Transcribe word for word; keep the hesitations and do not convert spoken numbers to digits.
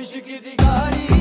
Ishq Di Gaadi.